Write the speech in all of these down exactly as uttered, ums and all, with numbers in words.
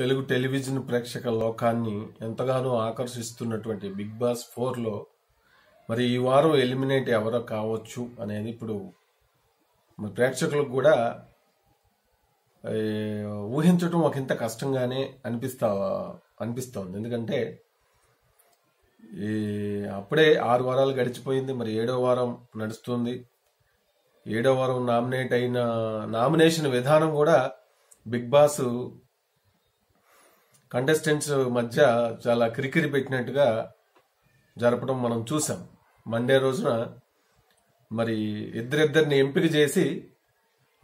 Telugu television ప్రేక్షక లోకాన్ని ఎంతగానో ఆకర్షిస్తున్నటువంటి బిగ్ బాస్ నాలుగు లో మరి ఈ వారం ఎలిమినేట్ ఎవరో కావచ్చు అనేది ఇప్పుడు మరి ప్రేక్షకులకు కూడా ఊహించడం ఒకంత కష్టంగానే అనిపిస్తా అనిపిస్తుంది ఎందుకంటే ఈ అప్పుడే ఆరు వారాలు గడిచిపోయింది మరి ఏడో వారం నడుస్తుంది ఏడో వారం నామినేట్ అయిన నామినేషన్ విధానం కూడా బిగ్ బాస్ కంటెస్టెంట్స్ మధ్య చాలా క్రికిరి పెట్టినట్టుగా జరపడం మనం చూసాం మండే రోజున మరి ఇద్దరిద్దరిని ఎంపిక చేసి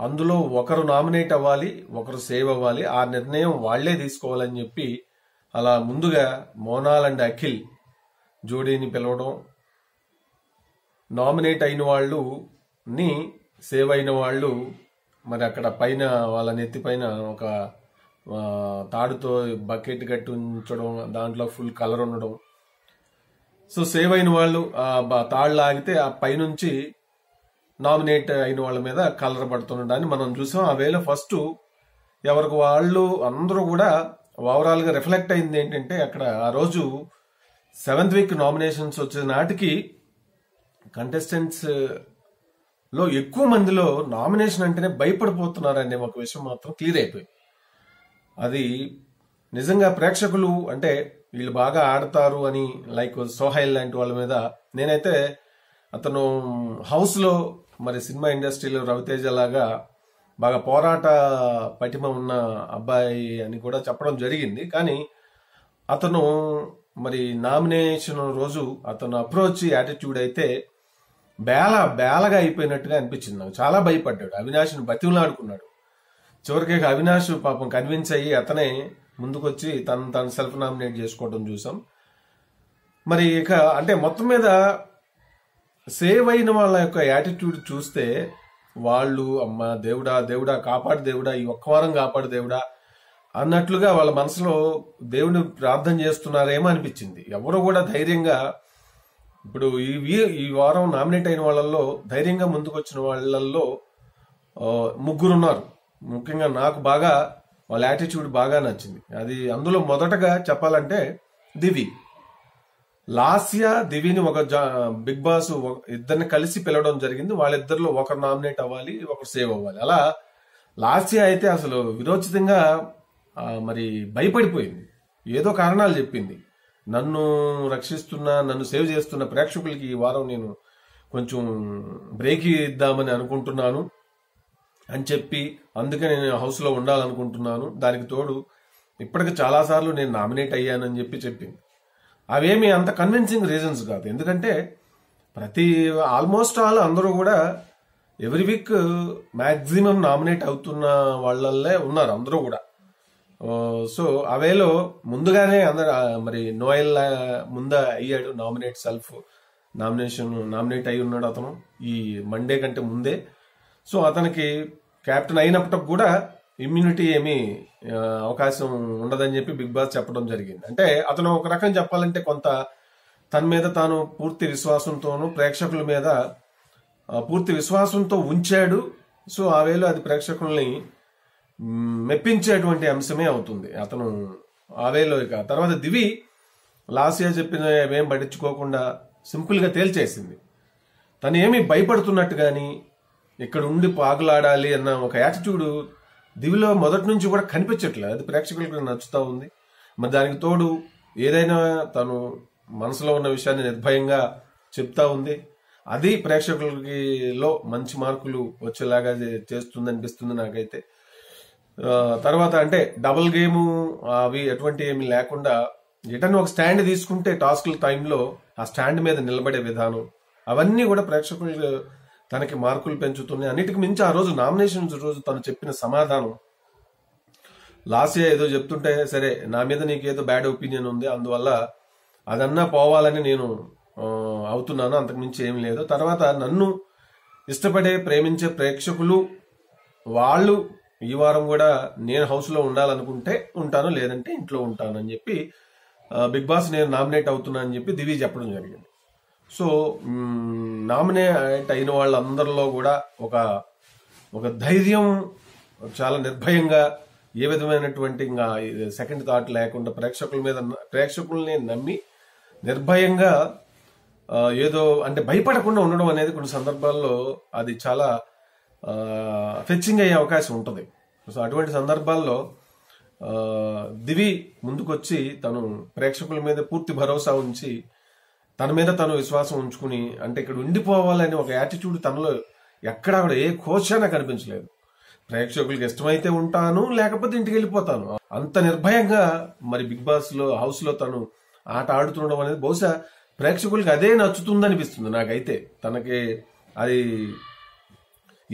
అందులో ఒకరు నామినేట్ అవ్వాలి ఒకరు సేవ్ అవ్వాలి ఆ నిర్ణయం వాళ్లే తీసుకోవాలని చెప్పి అలా ముందుగా మోనాల్ అండ్ అఖిల్ జోడీని పిలవడం నామినేట్ అయిన వాళ్ళు ని సేవ్ అయిన వాళ్ళు మరి అక్కడ పైన వాళ్ళ నెత్తి పైన ఒక తాడుతో బకెట్ కట్టి ఉంచడం దాంట్లో ఫుల్ కలర్ ఉండడం సో సేవ్ అయిన వాళ్ళు ఆ తాడు లాగితే ఆ పైనుంచి నామినేట్ అయిన వాళ్ళ మీద కలర్ పడుతుండడాన్ని మనం చూసాం ఆ వేళ ఫస్ట్ ఎవరికి వాళ్ళు అందరూ కూడా ఓవరాల్గా రిఫ్లెక్ట్ అయింది ఏంటంటే అక్కడ ఆ రోజు సెవెంత్ వీక్ నామినేషన్స్ వచ్చే నాటికి కంటెస్టెంట్స్ లో ఎక్కువ మందిలో నామినేషన్ అంటేనే భయపడిపోతున్నారనే ఒక విషయం మాత్రం క్లియర్ అయిపోయింది అది నిజంగా ప్రేక్షకులు అంటే వీళ్ళు బాగా ఆడతారు అని లైక్ సోహైల్ లాంటి వాళ్ళ మీద నేనైతే అతను హౌస్లో మరి సినిమా ఇండస్ట్రీలో రవితేజ లాగా బాగా పోరాట పటిమ ఉన్న అబ్బాయి అని కూడా చెప్పడం జరిగింది కానీ అతను మరి నామినేషన్ రోజు అతను అప్రోచ్ యాటిట్యూడ్ అయితే బేల బేలగా అయిపోయినట్టుగా అనిపించింది నాకు చాలా భయపడ్డాడు అవినాష్ని బతిమలాడుకున్నాడు చివరికి అవినాష్ పాపం కన్విన్స్ అయ్యి అతనే ముందుకొచ్చి తను తను సెల్ఫ్ నామినేట్ చేసుకోవడం చూసాం మరి ఇక అంటే మొత్తం మీద సేవ్ అయిన వాళ్ళ యొక్క యాటిట్యూడ్ చూస్తే వాళ్ళు అమ్మ దేవుడా దేవుడా కాపాడు దేవుడా ఈ ఒక్క వారం కాపాడు దేవుడా అన్నట్లుగా వాళ్ళ మనసులో దేవుని ప్రార్థన చేస్తున్నారేమో అనిపించింది ఎవరు కూడా ధైర్యంగా ఇప్పుడు ఈ ఈ వారం నామినేట్ అయిన వాళ్ళల్లో ధైర్యంగా ముందుకు వచ్చిన వాళ్ళల్లో ముగ్గురున్నారు ముఖ్యంగా నాకు బాగా వాళ్ళ యాటిట్యూడ్ బాగా నచ్చింది అది అందులో మొదటగా చెప్పాలంటే దివి లాస్య దివిని ఒక బిగ్ బాస్ ఇద్దరిని కలిసి పిలవడం జరిగింది వాళ్ళిద్దరిలో ఒకరు నామినేట్ అవ్వాలి ఒకరు సేవ్ అవ్వాలి అలా లాస్య అయితే అసలు విరోచితంగా మరి భయపడిపోయింది ఏదో కారణాలు చెప్పింది నన్ను రక్షిస్తున్న నన్ను సేవ్ చేస్తున్న ప్రేక్షకులకి ఈ వారం నేను కొంచెం బ్రేక్ ఇద్దామని అనుకుంటున్నాను అని చెప్పి అందుకే నేను హౌస్లో ఉండాలనుకుంటున్నాను దానికి తోడు ఇప్పటికి చాలాసార్లు నేను నామినేట్ అయ్యానని చెప్పి చెప్పింది అవేమి అంత కన్విన్సింగ్ రీజన్స్ కాదు ఎందుకంటే ప్రతి ఆల్మోస్ట్ ఆల్ అందరూ కూడా ఎవ్రీ వీక్ మ్యాక్సిమం నామినేట్ అవుతున్న వాళ్ళల్లే ఉన్నారు అందరూ కూడా సో అవేలో ముందుగానే అందరు మరి నోయల్ ముందే అయ్యాడు నామినేట్ సెల్ఫ్ నామినేషన్ నామినేట్ అయి ఉన్నాడు అతను ఈ మండే కంటే ముందే సో అతనికి క్యాప్టెన్ అయినప్పటికి కూడా ఇమ్యూనిటీ ఏమీ అవకాశం ఉండదని చెప్పి బిగ్ బాస్ చెప్పడం జరిగింది అంటే అతను ఒక రకం చెప్పాలంటే కొంత తన మీద తాను పూర్తి విశ్వాసంతోనూ ప్రేక్షకుల మీద పూర్తి విశ్వాసంతో ఉంచాడు సో ఆ వేళ అది ప్రేక్షకుల్ని మెప్పించేటువంటి అంశమే అవుతుంది అతను ఆ వేలో ఇక తర్వాత దివి లాస్య చెప్పిన ఏం పట్టించుకోకుండా సింపుల్గా తేల్చేసింది తను ఏమీ భయపడుతున్నట్టు కానీ ఇక్కడ ఉండి పాగులాడాలి అన్న ఒక యాటిట్యూడ్ దివిలో మొదటి నుంచి కూడా కనిపించట్లేదు అది ప్రేక్షకులకు నచ్చుతూ ఉంది మరి దానికి తోడు ఏదైనా తను మనసులో ఉన్న విషయాన్ని నిర్భయంగా చెప్తా ఉంది అది ప్రేక్షకులకి లో మంచి మార్కులు వచ్చేలాగా చేస్తుంది అనిపిస్తుంది నాకైతే తర్వాత అంటే డబుల్ గేమ్ అవి ఎటువంటి ఏమి లేకుండా ఎటన్నా ఒక స్టాండ్ తీసుకుంటే టాస్క్ల టైంలో ఆ స్టాండ్ మీద నిలబడే విధానం అవన్నీ కూడా ప్రేక్షకులు తనకి మార్కులు పెంచుతున్నాయి అన్నిటికి మించి ఆ రోజు నామినేషన్ రోజు తను చెప్పిన సమాధానం లాస్య ఏదో చెప్తుంటే సరే నా మీద నీకేదో బ్యాడ్ ఒపీనియన్ ఉంది అందువల్ల అదన్నా పోవాలని నేను అవుతున్నాను అంతకు మించి ఏం లేదు తర్వాత నన్ను ఇష్టపడే ప్రేమించే ప్రేక్షకులు వాళ్ళు ఈ వారం కూడా నేను హౌస్లో ఉండాలనుకుంటే ఉంటాను లేదంటే ఇంట్లో ఉంటాను అని చెప్పి బిగ్ బాస్ నేను నామినేట్ అవుతున్నా అని చెప్పి దివి చెప్పడం జరిగింది సో నామినేట్ అయిన వాళ్ళందరిలో కూడా ఒక ఒక ధైర్యం చాలా నిర్భయంగా ఏ విధమైనటువంటి ఇంకా సెకండ్ థాట్ లేకుండా ప్రేక్షకుల మీద ప్రేక్షకుల్ని నమ్మి నిర్భయంగా ఏదో అంటే భయపడకుండా ఉండడం అనేది కొన్ని సందర్భాల్లో అది చాలా ఫెచ్చింగ్ అయ్యే అవకాశం ఉంటుంది. సో అటువంటి సందర్భాల్లో దివి ముందుకొచ్చి తను ప్రేక్షకుల మీద పూర్తి భరోసా ఉంచి తన మీద తను విశ్వాసం ఉంచుకుని అంటే ఇక్కడ ఉండిపోవాలని ఒక యాటిట్యూడ్ తనలో ఎక్కడా కూడా ఏ కోశానా కనిపించలేదు. ప్రేక్షకులకు ఇష్టమైతే ఉంటాను, లేకపోతే ఇంటికి వెళ్ళిపోతాను, అంత నిర్భయంగా మరి బిగ్ బాస్ లో హౌస్ లో తను ఆట ఆడుతుండడం అనేది బహుశా ప్రేక్షకులకి అదే నచ్చుతుందనిపిస్తుంది నాకైతే. తనకి అది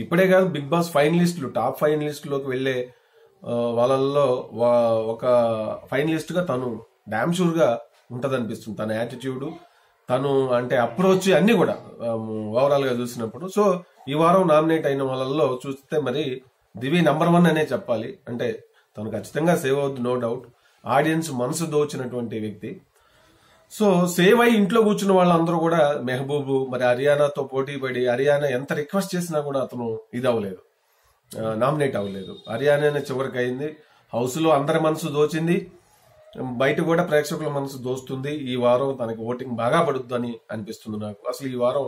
ఇప్పుడే కాదు, బిగ్ బాస్ ఫైనలిస్టులు టాప్ ఫైనలిస్టులోకి వెళ్ళే వాళ్ళల్లో ఒక ఫైనలిస్ట్గా తను డామ్ షూర్గా ఉంటుంది అనిపిస్తుంది. తన యాటిట్యూడ్, తను అంటే అప్రోచ్ అన్నీ కూడా ఓవరాల్గా చూసినప్పుడు. సో ఈ వారం నామినేట్ అయిన వాళ్ళల్లో చూస్తే మరి దివి నెంబర్ వన్ అనే చెప్పాలి. అంటే తను ఖచ్చితంగా సేవ్ అవుతుంది, నో డౌట్. ఆడియన్స్ మనసు దోచినటువంటి వ్యక్తి. సో సేవ్ అయి ఇంట్లో కూర్చున్న వాళ్ళందరూ కూడా మెహబూబు మరి హర్యానాతో పోటీ పడి హర్యానా ఎంత రిక్వెస్ట్ చేసినా కూడా అతను ఇది అవ్వలేదు, నామినేట్ అవ్వలేదు. హర్యానానే చివరికి అయింది. హౌస్లో అందరి మనసు దోచింది, బయట కూడా ప్రేక్షకుల మనసు దోస్తుంది. ఈ వారం తనకి ఓటింగ్ బాగా పడుద్దని అనిపిస్తుంది నాకు అసలు ఈ వారం.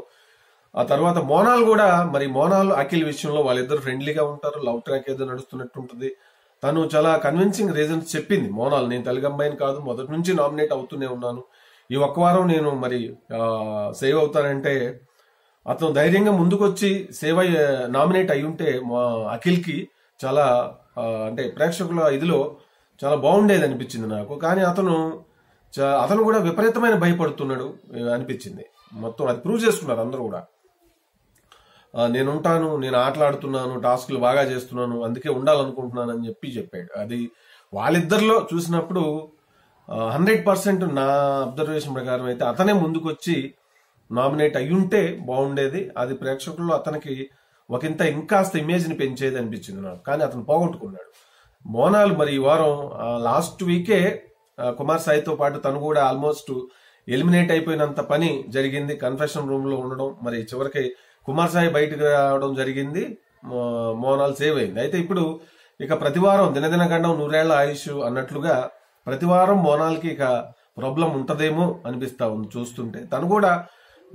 ఆ తర్వాత మోనాల్ కూడా మరి మోనాల్ అఖిల్ విషయంలో వాళ్ళిద్దరు ఫ్రెండ్లీగా ఉంటారు, లవ్ ట్రాక్ ఏదో నడుస్తున్నట్టు ఉంటుంది. తను చాలా కన్విన్సింగ్ రీజన్స్ చెప్పింది. మోనాల్, నేను తెలుగు అమ్మాయిని కాదు, మొదటి నుంచి నామినేట్ అవుతూనే ఉన్నాను, ఈ ఒక్క వారం నేను మరి సేవ్ అవుతానంటే అతను ధైర్యంగా ముందుకొచ్చి సేవ్ అయ్యి నామినేట్ అయి ఉంటే మా అఖిల్కి చాలా అంటే ప్రేక్షకుల ఇదిలో చాలా బాగుండేది అనిపించింది నాకు. కానీ అతను అతను కూడా విపరీతమైన భయపడుతున్నాడు అనిపించింది. మొత్తం అది ప్రూవ్ చేసుకున్నారు అందరూ కూడా, నేనుంటాను, నేను ఆటలాడుతున్నాను, టాస్క్లు బాగా చేస్తున్నాను, అందుకే ఉండాలనుకుంటున్నాను అని చెప్పి చెప్పాడు. అది వాళ్ళిద్దరిలో చూసినప్పుడు హండ్రెడ్ పర్సెంట్ నా అబ్జర్వేషన్ ప్రకారం అయితే అతనే ముందుకొచ్చి నామినేట్ అయ్యుంటే బాగుండేది. అది ప్రేక్షకుల్లో అతనికి ఒకంత ఇంకాస్త ఇమేజ్ని పెంచేది అనిపించింది నాకు. కానీ అతను పోగొట్టుకున్నాడు. మోనాల్ మరి ఈ వారం లాస్ట్ వీకే కుమార్ సాయితో పాటు తను కూడా ఆల్మోస్ట్ ఎలిమినేట్ అయిపోయినంత పని జరిగింది. కన్ఫెషన్ రూమ్లో ఉండడం, మరి చివరికి కుమార్ సాయి బయటకు రావడం జరిగింది, మోనాల్ సేవ్ అయింది. అయితే ఇప్పుడు ఇక ప్రతివారం దినదిన గండం నూరేళ్ల ఆయుష్ అన్నట్లుగా ప్రతివారం మోనాల్కి ఇక ప్రాబ్లం ఉంటదేమో అనిపిస్తా ఉంది చూస్తుంటే. తను కూడా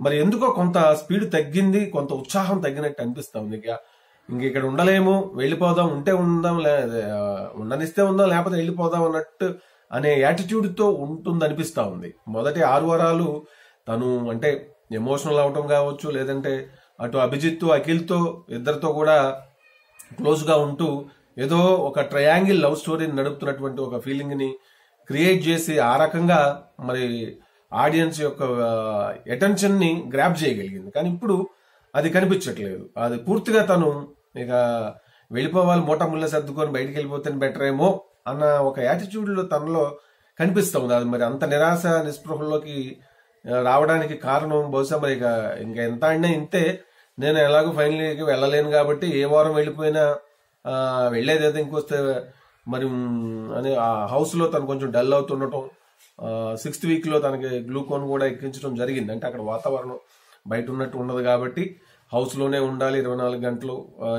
మరి ఎందుకో కొంత స్పీడ్ తగ్గింది, కొంత ఉత్సాహం తగ్గినట్టు అనిపిస్తా ఉంది. ఇక ఇంక ఇక్కడ ఉండలేము, వెళ్ళిపోదాం, ఉంటే ఉందాం, ఉండనిస్తే ఉందాం, లేకపోతే వెళ్ళిపోదాం అన్నట్టు అనే యాటిట్యూడ్తో ఉంటుంది అనిపిస్తా ఉంది. మొదటి ఆరు వారాలు తను అంటే ఎమోషనల్ అవటం కావచ్చు, లేదంటే అటు అభిజిత్ అఖిల్తో ఇద్దరితో కూడా క్లోజ్గా ఉంటూ ఏదో ఒక ట్రయాంగిల్ లవ్ స్టోరీని నడుపుతున్నటువంటి ఒక ఫీలింగ్ని క్రియేట్ చేసి ఆ రకంగా మరి ఆడియన్స్ యొక్క అటెన్షన్ని గ్రాప్ చేయగలిగింది. కానీ ఇప్పుడు అది కనిపించట్లేదు. అది పూర్తిగా తను ఇక వెళ్ళిపోవాలి, మూట ముళ్ళ సర్దుకొని బయటికి వెళ్ళిపోతే బెటర్ ఏమో అన్న ఒక యాటిట్యూడ్లో తనలో కనిపిస్తూ ఉంది. అది మరి అంత నిరాశ నిస్పృహల్లోకి రావడానికి కారణం బహుశా మరి ఇక ఇంకా ఎంత అన్నా ఇంతే, నేను ఎలాగో ఫైనల్కి వెళ్ళలేను కాబట్టి ఏ వారం వెళ్ళిపోయినా వెళ్ళేది అయితే ఇంకొస్తే మరి అని ఆ హౌస్లో తను కొంచెం డల్ అవుతుండటం, సిక్స్త్ వీక్లో తనకి గ్లూకోన్ కూడా ఎక్కించడం జరిగింది. అంటే అక్కడ వాతావరణం బయట ఉన్నట్టు ఉండదు కాబట్టి హౌస్లోనే ఉండాలి ఇరవై నాలుగు గంటలు.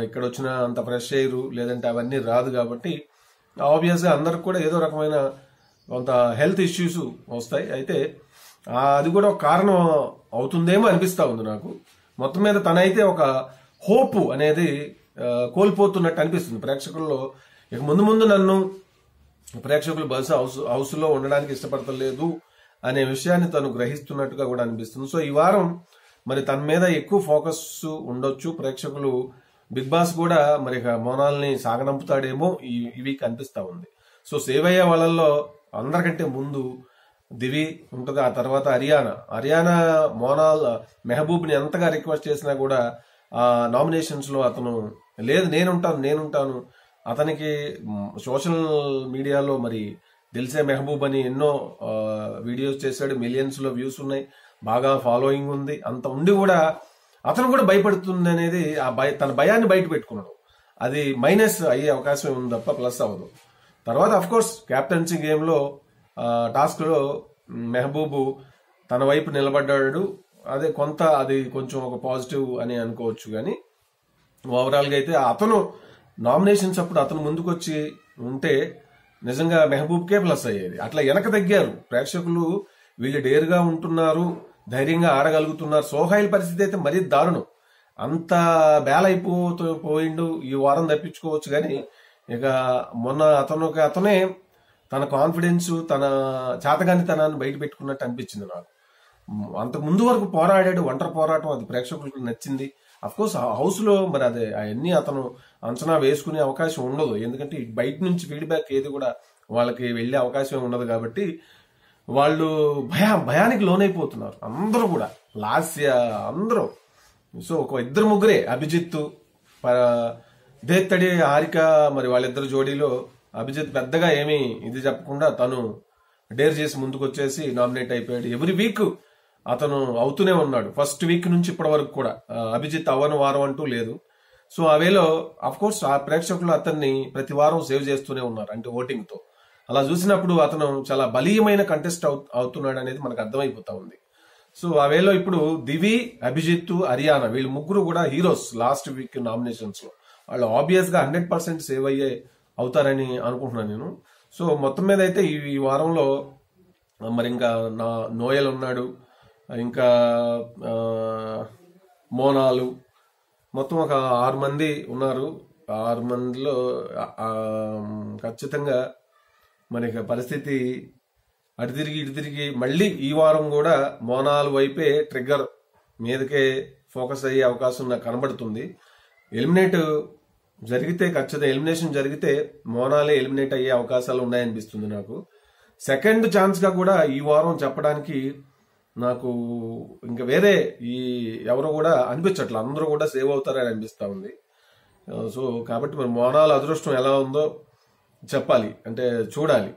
ఇక్కడ వచ్చిన అంత ఫ్రెష్ ఎయిర్ లేదంటే అవన్నీ రాదు కాబట్టి ఆబ్వియస్గా అందరికి కూడా ఏదో రకమైన కొంత హెల్త్ ఇష్యూస్ వస్తాయి. అయితే అది కూడా ఒక కారణం అవుతుందేమో అనిపిస్తూ ఉంది నాకు. మొత్తం మీద తనైతే ఒక హోప్ అనేది కోల్పోతున్నట్టు అనిపిస్తుంది ప్రేక్షకుల్లో. ఇక ముందు ముందు నన్ను ప్రేక్షకులు బహుశా హౌస్ హౌస్లో ఉండడానికి ఇష్టపడతలేదు అనే విషయాన్ని తను గ్రహిస్తున్నట్టుగా కూడా అనిపిస్తుంది. సో ఈ వారం మరి తన మీద ఎక్కువ ఫోకస్ ఉండొచ్చు. ప్రేక్షకులు బిగ్ బాస్ కూడా మరి మోనాల్ని సాగనంపుతాడేమో ఈ ఇవి అనిపిస్తూ ఉంది. సో సేవ్ అయ్యే వాళ్ళల్లో అందరికంటే ముందు దివి ఉంటుంది, ఆ తర్వాత హర్యానా. హర్యానా మోనాల్ మెహబూబ్ని ఎంతగా రిక్వెస్ట్ చేసినా కూడా ఆ నామినేషన్స్లో అతను లేదు, నేనుంటాను నేనుంటాను అతనికి సోషల్ మీడియాలో మరి దిల్సే మెహబూబ్ అని ఎన్నో వీడియోస్ చేశాడు, మిలియన్స్లో వ్యూస్ ఉన్నాయి, బాగా ఫాలోయింగ్ ఉంది. అంత ఉండి కూడా అతను కూడా భయపడుతుంది అనేది ఆ భయ తన భయాన్ని బయట పెట్టుకున్నాడు. అది మైనస్ అయ్యే అవకాశం ఉంది తప్ప ప్లస్ అవ్వదు. తర్వాత అఫ్కోర్స్ క్యాప్టెన్సీ గేమ్లో టాస్క్లో మెహబూబు తన వైపు నిలబడ్డాడు, అదే కొంత అది కొంచెం ఒక పాజిటివ్ అని అనుకోవచ్చు. కానీ ఓవరాల్గా అయితే అతను నామినేషన్స్ అప్పుడు అతను ముందుకొచ్చి ఉంటే నిజంగా మెహబూబ్ కే ప్లస్ అయ్యేది. అట్లా వెనక తగ్గారు ప్రేక్షకులు, వీళ్ళు డేరుగా ఉంటున్నారు, ధైర్యంగా ఆడగలుగుతున్నారు. సోహైల్ పరిస్థితి అయితే మరీ దారుణం, అంత బేలైపోతూ పోయిండు. ఈ వారం తప్పించుకోవచ్చు కానీ ఇక మొన్న అతను అతనే తన కాన్ఫిడెన్స్ తన చేతగాని తనాన్ని బయట పెట్టుకున్నట్టు అనిపించింది నాకు. అంతకు ముందు వరకు పోరాడాడు, ఒంటరి పోరాటం, అది ప్రేక్షకులకు నచ్చింది. అఫ్ కోర్స్ హౌస్ లో మరి అదే అవన్నీ అతను అంచనా వేసుకునే అవకాశం ఉండదు, ఎందుకంటే బయట నుంచి ఫీడ్బ్యాక్ ఏది కూడా వాళ్ళకి వెళ్లే అవకాశం ఉండదు. కాబట్టి వాళ్ళు భయ భయానికి లోనైపోతున్నారు అందరూ కూడా, లాస్య అందరూ. సో ఒక ఇద్దరు ముగ్గురే, అభిజిత్, దేత్తడి, హారిక, మరి వాళ్ళిద్దరు జోడీలో అభిజిత్ పెద్దగా ఏమీ ఇది చెప్పకుండా తను డేర్ చేసి ముందుకు వచ్చేసి నామినేట్ అయిపోయాడు. ఎవ్రీ వీక్ అతను అవుతూనే ఉన్నాడు, ఫస్ట్ వీక్ నుంచి ఇప్పటి వరకు కూడా అభిజిత్ అవ్వని వారం అంటూ లేదు. సో అవేలో అఫ్ కోర్స్ ఆ ప్రేక్షకులు అతన్ని ప్రతి వారం సేవ్ చేస్తూనే ఉన్నారు, అంటే ఓటింగ్ తో. అలా చూసినప్పుడు అతను చాలా బలీయమైన కంటెస్ట్ అవుతున్నాడు అనేది మనకు అర్థమైపోతా ఉంది. సో అవేలో ఇప్పుడు దివి, అభిజిత్, అరియానా వీళ్ళు ముగ్గురు కూడా హీరోస్ లాస్ట్ వీక్ నామినేషన్స్ లో. వాళ్ళు ఆబ్వియస్ గా హండ్రెడ్ పర్సెంట్ సేవ్ అయ్యే అవుతారని అనుకుంటున్నాను నేను. సో మొత్తం మీద అయితే ఈ వారంలో మరి ఇంకా నా నోయల్ ఉన్నాడు, ఇంకా మోనాలు, మొత్తం ఒక ఆరు మంది ఉన్నారు. ఆరు మందిలో ఖచ్చితంగా మరి పరిస్థితి అటు తిరిగి ఇటు తిరిగి మళ్ళీ ఈ వారం కూడా మోనాల్ వైపే ట్రిగ్గర్ మీదకే ఫోకస్ అయ్యే అవకాశం నాకు కనబడుతుంది. ఎలిమినేట్ జరిగితే ఖచ్చితంగా ఎలిమినేషన్ జరిగితే మోనాలే ఎలిమినేట్ అయ్యే అవకాశాలు ఉన్నాయనిపిస్తుంది నాకు. సెకండ్ ఛాన్స్గా కూడా ఈ వారం చెప్పడానికి నాకు ఇంకా వేరే ఈ ఎవరు కూడా అనిపించట్లా, అందరూ కూడా సేవ్ అవుతారని అనిపిస్తూ ఉంది. సో కాబట్టి మరి మోనాల్ అదృష్టం ఎలా ఉందో చెప్పాలి, అంటే చూడాలి.